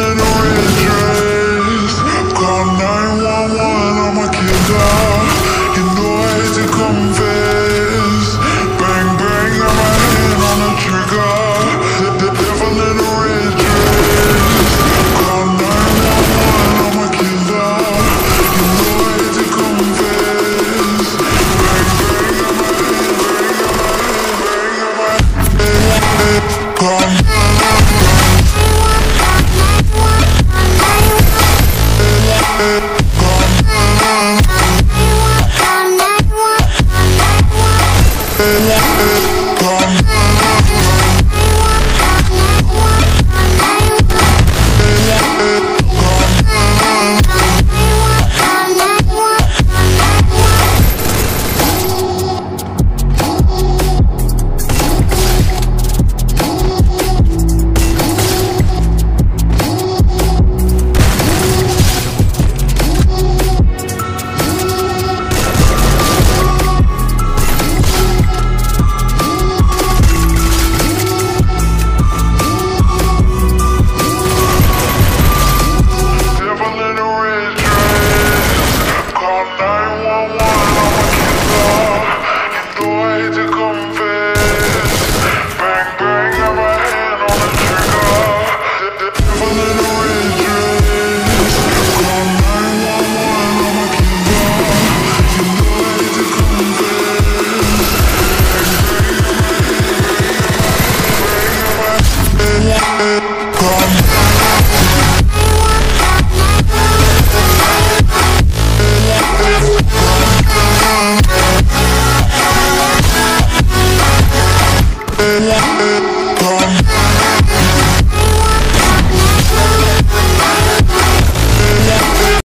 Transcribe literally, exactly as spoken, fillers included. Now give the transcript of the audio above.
in a red dress. Call nine one one, I'm a killer. You know I hate to confess.